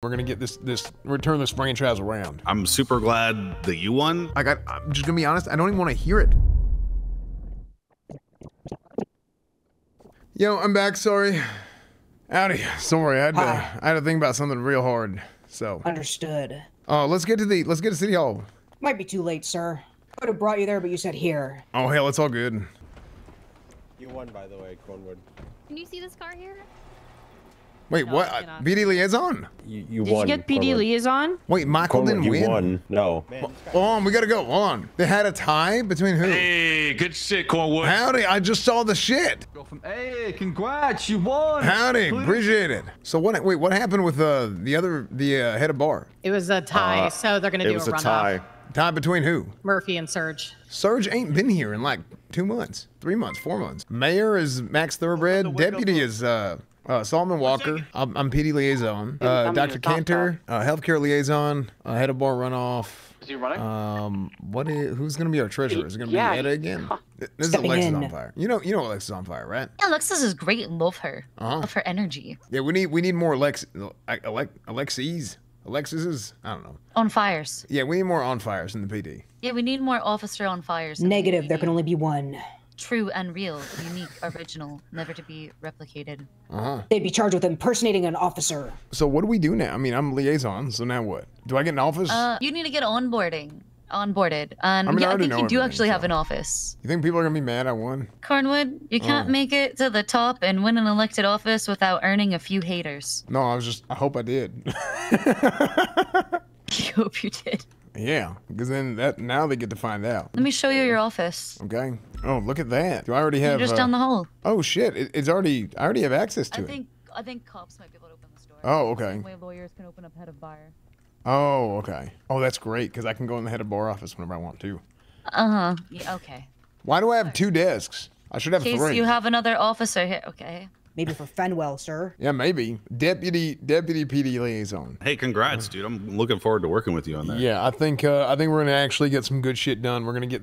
We're gonna get we're turning this franchise around. I'm super glad that you won. I'm just gonna be honest, I don't even wanna hear it. Yo, I'm back, sorry. Howdy, sorry, I had to think about something real hard, so. Understood. Let's get to City Hall. Might be too late, sir. I would've brought you there, but you said here. Oh, hell, it's all good. You won, by the way, Cornwood. Can you see this car here? Wait, no, what? BD Liaison? You won. Did you get BD Liaison? Wait, Michael didn't win? You won. No. Man, on, we gotta go. On. They had a tie between who? Hey, good shit, Cornwood. Howdy, I just saw the shit. Go from, hey, congrats, you won. Howdy, please. Appreciate it. So what? Wait, what happened with the head of bar? It was a tie, so they're gonna do a run-off. It was a tie. Tie between who? Murphy and Surge. Surge ain't been here in like 2 months, 3 months, 4 months. Mayor is Max Thoroughbred. Deputy is Solomon Walker. I'm PD Liaison. Dr. Cantor, Healthcare Liaison, Head of Bar Runoff. Is he running? Who's gonna be our treasurer? Is it gonna be Etta again? This is Alexis on fire. You know Alexis on fire, right? Yeah, Alexis is great. Love her. Love her energy. Yeah, we need more Alexis's, I don't know. On fires. Yeah, we need more on fires in the PD. Yeah, we need more officer on fires. Negative, there can only be one. True and real, unique, original, never to be replicated. They'd be charged with impersonating an officer. So what do we do now? I mean, I'm liaison, so now what? Do I get an office? You need to get onboarded. And I think you do actually have an office. You think people are gonna be mad I won? Cornwood, you can't make it to the top and win an elected office without earning a few haters. No, I hope I did. You hope you did. Yeah, because then now they get to find out. Let me show you your office. Okay. Oh, look at that. Do I already have? You're just down the hall. Oh shit! I already have access to it. I think cops might be able to open this door. Oh, okay. The way lawyers can open up head of bar. Oh, okay. Oh, that's great because I can go in the head of bar office whenever I want to. Yeah, okay. Why do I have two desks? I should have three. In case you have another officer here. Okay. Maybe for Fenwell, sir. Yeah, maybe. Deputy PD Liaison. Hey, congrats, dude. I'm looking forward to working with you on that. Yeah, I think we're gonna actually get some good shit done. We're gonna get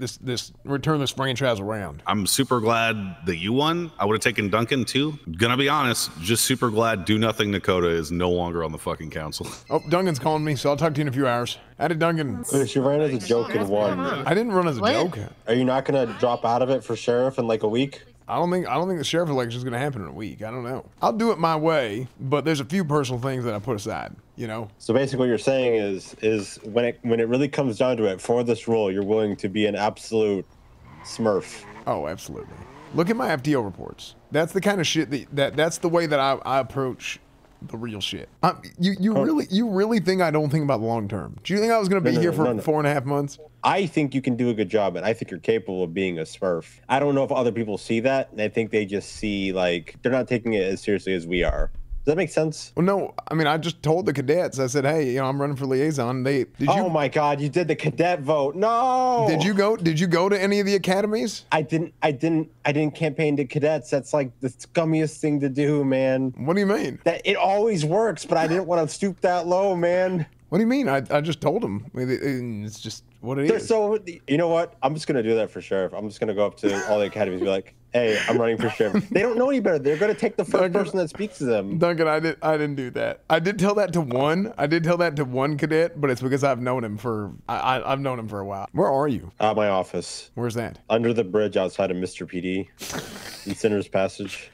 turn this franchise around. I'm super glad that you won. I would have taken Duncan too. Gonna be honest, just super glad Do Nothing Nakota is no longer on the fucking council. Oh, Duncan's calling me, so I'll talk to you in a few hours. Howdy, Duncan. She ran as a joke and won. I didn't run as a joke. Are you not gonna drop out of it for sheriff in like a week? I don't think the sheriff election is going to happen in a week. I don't know. I'll do it my way, but there's a few personal things that I put aside, you know? So basically what you're saying is when it really comes down to it, for this role, you're willing to be an absolute smurf. Oh, absolutely. Look at my FDO reports. That's the kind of shit that's the way that I approach the real shit. You really think I don't think about the long term? Do you think I was going to be here for 4.5 months? I think you can do a good job, and I think you're capable of being a smurf. I don't know if other people see that, and I think they just see, like, they're not taking it as seriously as we are. Does that make sense? Well, no, I mean, I just told the cadets, I said, hey, you know, I'm running for liaison. Oh my God, you did the cadet vote. No. Did you go to any of the academies? I didn't campaign to cadets. That's like the scummiest thing to do, man. What do you mean? That it always works, but I didn't want to stoop that low, man. What do you mean? I just told them. It's just what it is. So, you know what? I'm just going to do that for sheriff. I'm just going to go up to all the academies and be like, hey, I'm running for sheriff. They don't know any better. They're going to take the first person that speaks to them. Duncan, I didn't do that. I did tell that to one. I did tell that to one cadet, but it's because I've known him for I've known him for a while. Where are you? At my office. Where's that? Under the bridge outside of Mr. PD in Sinner's Passage.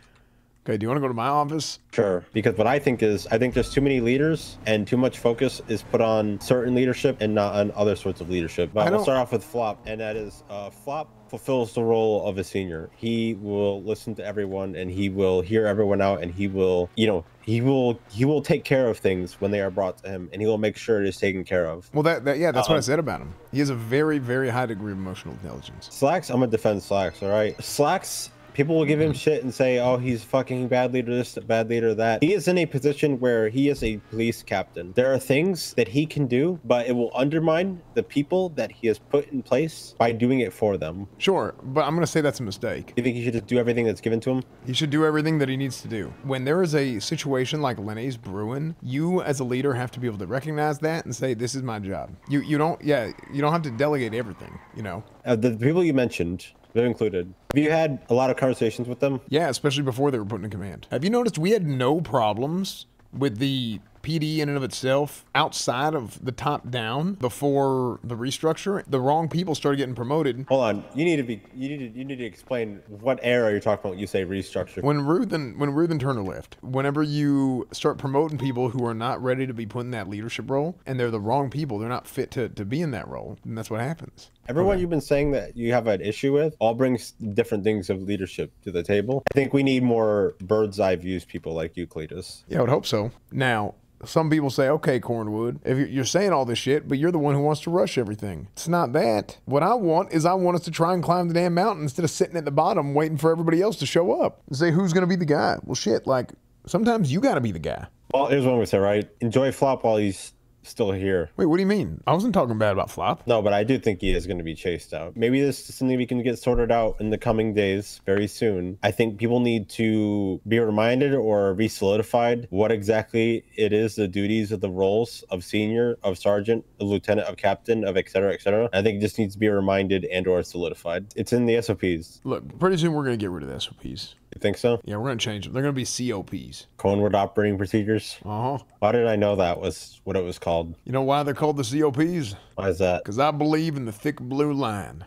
Okay, do you want to go to my office? Sure, because what I think is, I think there's too many leaders and too much focus is put on certain leadership and not on other sorts of leadership. But we'll start off with Flop, and that is Flop fulfills the role of a senior. He will listen to everyone, and he will hear everyone out, and he will, you know, he will take care of things when they are brought to him, and he will make sure it is taken care of. Well, that's what I said about him. He has a very, very high degree of emotional intelligence. Slacks, I'm gonna defend Slacks, all right? Slacks. People will give him shit and say, oh, he's fucking bad leader this, bad leader that. He is in a position where he is a police captain. There are things that he can do, but it will undermine the people that he has put in place by doing it for them. Sure, but I'm going to say that's a mistake. You think he should just do everything that's given to him? He should do everything that he needs to do. When there is a situation like Lenny's brewing, you as a leader have to be able to recognize that and say, this is my job. You don't have to delegate everything, you know? The people you mentioned, they're included. Have you had a lot of conversations with them? Yeah, especially before they were put in command. Have you noticed we had no problems with the PD in and of itself, outside of the top down, before the restructure, the wrong people started getting promoted. Hold on, you need to explain what era you're talking about when you say restructure. When Ruthen Turner left, whenever you start promoting people who are not ready to be put in that leadership role, and they're the wrong people, they're not fit to be in that role, and that's what happens. Everyone you've been saying that you have an issue with all brings different things of leadership to the table. I think we need more bird's eye views people like you, Cletus. Yeah, I would hope so. Now, some people say, okay, Cornwood, if you're saying all this shit, but you're the one who wants to rush everything. It's not that. What I want is I want us to try and climb the damn mountain instead of sitting at the bottom waiting for everybody else to show up and say, who's going to be the guy? Well, shit, like, sometimes you got to be the guy. Well, here's what we said, right? Enjoy Flop while he's still here. Wait, what do you mean? I wasn't talking bad about Flop. No, but I do think he is going to be chased out. Maybe this is something we can get sorted out in the coming days, very soon. I think people need to be reminded or be solidified what exactly it is, the duties of the roles of senior, of sergeant, of lieutenant, of captain, of etc, etc. I think it just needs to be reminded and or solidified. It's in the SOPs. Look, pretty soon we're going to get rid of the SOPs. You think so? Yeah, we're going to change them. They're going to be COPs. Cornwood Operating Procedures. Uh-huh. Why did I know that was what it was called? You know why they're called the COPs? Why is that? Because I believe in the thick blue line.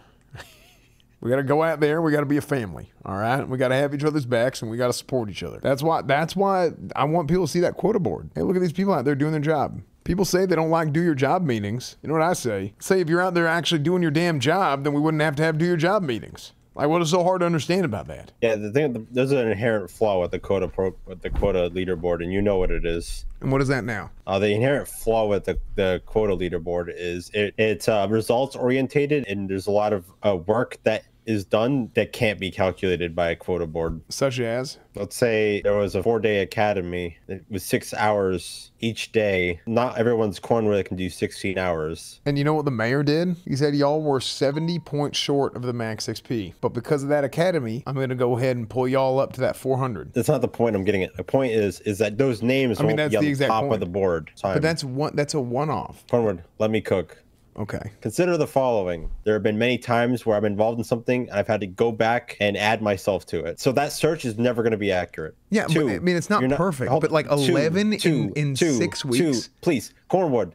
We got to go out there. We got to be a family. All right? We got to have each other's backs, and we got to support each other. That's why I want people to see that quota board. Hey, look at these people out there doing their job. People say they don't like do your job meetings. You know what I say? Say if you're out there actually doing your damn job, then we wouldn't have to have do your job meetings. Like, what is so hard to understand about that? Yeah, the thing, there's an inherent flaw with the quota leaderboard, and you know what it is. And what is that now? The inherent flaw with the quota leaderboard is it's results orientated, and there's a lot of work that is done that can't be calculated by a quota board. Such as? Let's say there was a 4-day academy with 6 hours each day. Not everyone's Cornwood can do 16 hours. And you know what the mayor did? He said y'all were 70 points short of the max XP. But because of that academy, I'm going to go ahead and pull y'all up to that 400. That's not the point I'm getting at. The point is that those names won't be on the top of the board. But that's a one-off. Cornwood, let me cook. Okay. Consider the following. There have been many times where I'm involved in something and I've had to go back and add myself to it. So that search is never going to be accurate. Yeah, but, I mean, it's not perfect, but like 11 in 6 weeks. Please, Cornwood.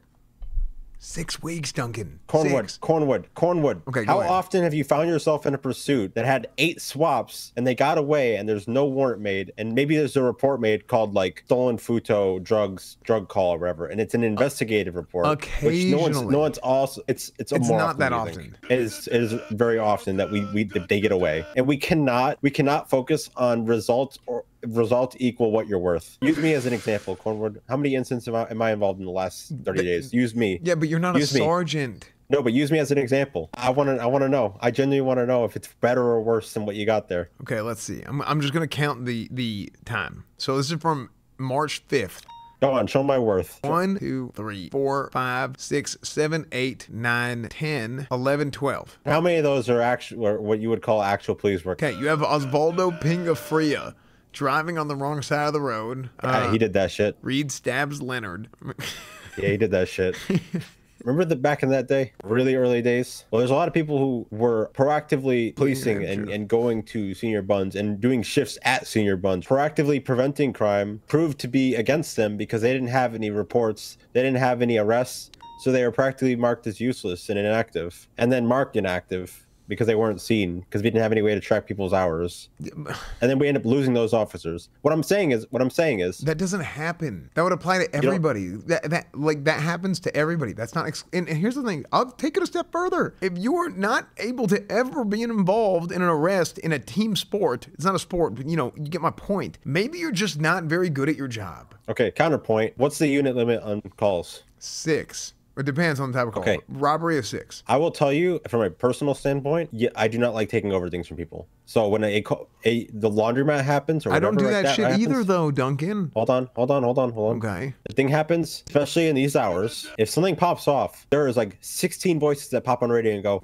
6 weeks, Duncan. Cornwood. Okay, how often have you found yourself in a pursuit that had 8 swaps and they got away and there's no warrant made and maybe there's a report made called like stolen futo, drugs, drug call, or whatever, and it's an investigative report. Occasionally, which no one's also. It's not that often. It is very often that they get away, and we cannot focus on results or. Result equal what you're worth. Use me as an example, Cornwood. How many incidents am I involved in the last 30 days? Use me. Yeah, but you're not use a sergeant. Me. No, but use me as an example. I want to know. I genuinely want to know if it's better or worse than what you got there. Okay, let's see. I'm just gonna count the time. So this is from March 5th. Go on, show my worth. 1, 2, 3, 4, 5, 6, 7, 8, 9, 10, 11, 12. How many of those are actually what you would call actual police work? Okay, you have Osvaldo Pingafria. Driving on the wrong side of the road. He did that shit. Reed stabs Leonard. Yeah, he did that shit. Remember back in that day, really early days? Well, there's a lot of people who were proactively policing and going to senior buns and doing shifts at senior buns, proactively preventing crime, proved to be against them because they didn't have any reports. They didn't have any arrests. So they were practically marked as useless and inactive, and then marked inactive. Because they weren't seen, because we didn't have any way to track people's hours, and then we end up losing those officers. What I'm saying is that doesn't happen. That would apply to everybody. That happens to everybody. That's not. And here's the thing. I'll take it a step further. If you are not able to ever be involved in an arrest in a team sport, it's not a sport, but you know, you get my point. Maybe you're just not very good at your job. Okay. Counterpoint. What's the unit limit on calls? 6. It depends on the type of call. Okay. Robbery of 6. I will tell you, from a personal standpoint, yeah, I do not like taking over things from people. So when the laundromat happens, or I don't do like that shit happens, either, though, Duncan. Hold on. Okay. The thing happens, especially in these hours. If something pops off, there is like 16 voices that pop on radio and go,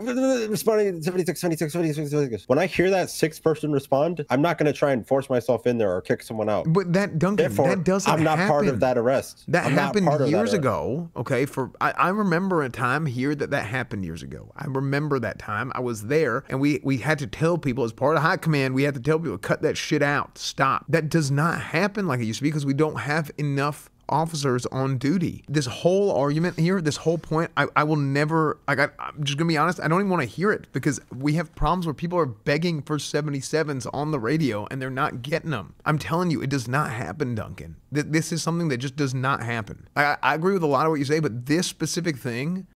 responding 76. When I hear that 6th person respond, I'm not going to try and force myself in there or kick someone out. But that, Duncan, therefore, that doesn't happen. I'm not part of that arrest. That happened years ago. Okay. I remember a time here that happened years ago. I remember that time. I was there, and we had to tell people as part of high command, we had to tell people, cut that shit out. Stop. That does not happen like it used to be because we don't have enough officers on duty. This whole argument here, this whole point, I will never, I'm just gonna be honest, I don't even want to hear it, because we have problems where people are begging for 77s on the radio and they're not getting them. I'm telling you, it does not happen, Duncan. This is something that just does not happen. I agree with a lot of what you say, but this specific thing